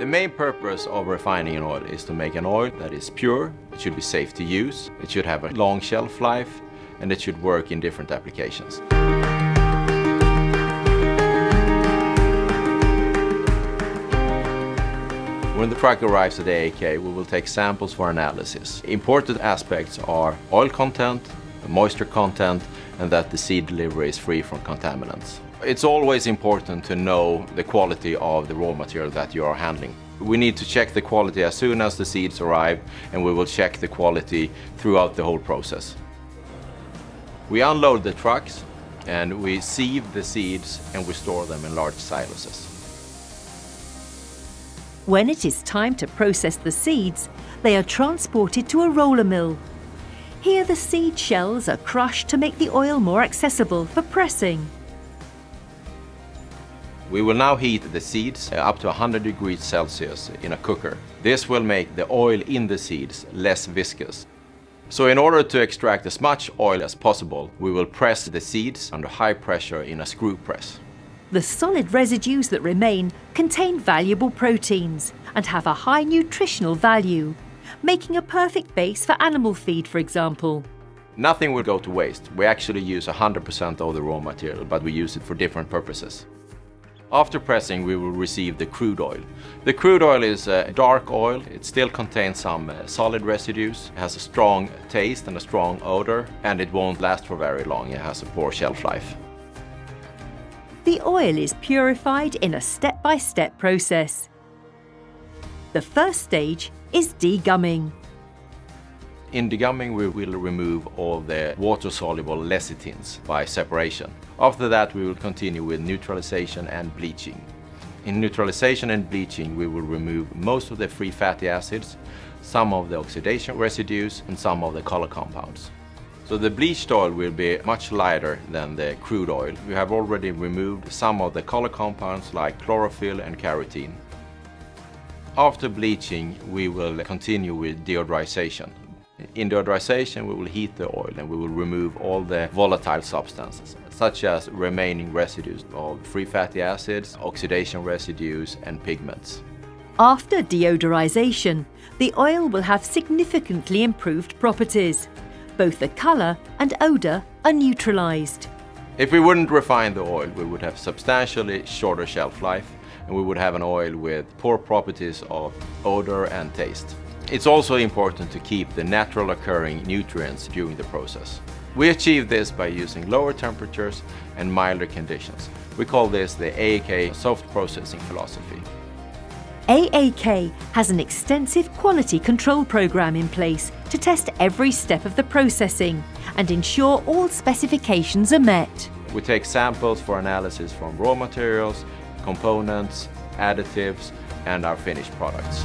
The main purpose of refining an oil is to make an oil that is pure, it should be safe to use, it should have a long shelf life, and it should work in different applications. When the truck arrives at AAK, we will take samples for analysis. Important aspects are oil content, the moisture content, and that the seed delivery is free from contaminants. It's always important to know the quality of the raw material that you are handling. We need to check the quality as soon as the seeds arrive, and we will check the quality throughout the whole process. We unload the trucks and we sieve the seeds and we store them in large silos. When it is time to process the seeds, they are transported to a roller mill. Here the seed shells are crushed to make the oil more accessible for pressing. We will now heat the seeds up to 100 degrees Celsius in a cooker. This will make the oil in the seeds less viscous. So in order to extract as much oil as possible, we will press the seeds under high pressure in a screw press. The solid residues that remain contain valuable proteins and have a high nutritional value, making a perfect base for animal feed, for example. Nothing will go to waste. We actually use 100% of the raw material, but we use it for different purposes. After pressing, we will receive the crude oil. The crude oil is a dark oil. It still contains some solid residues. It has a strong taste and a strong odor, and it won't last for very long. It has a poor shelf life. The oil is purified in a step-by-step process. The first stage is degumming. In degumming, we will remove all the water-soluble lecithins by separation. After that, we will continue with neutralization and bleaching. In neutralization and bleaching, we will remove most of the free fatty acids, some of the oxidation residues, and some of the color compounds. So the bleached oil will be much lighter than the crude oil. We have already removed some of the color compounds like chlorophyll and carotene. After bleaching, we will continue with deodorization. In deodorization, we will heat the oil and we will remove all the volatile substances, such as remaining residues of free fatty acids, oxidation residues, and pigments. After deodorization, the oil will have significantly improved properties. Both the color and odor are neutralized. If we wouldn't refine the oil, we would have substantially shorter shelf life, and we would have an oil with poor properties of odor and taste. It's also important to keep the natural occurring nutrients during the process. We achieve this by using lower temperatures and milder conditions. We call this the AAK soft processing philosophy. AAK has an extensive quality control program in place to test every step of the processing and ensure all specifications are met. We take samples for analysis from raw materials, components, additives, and our finished products.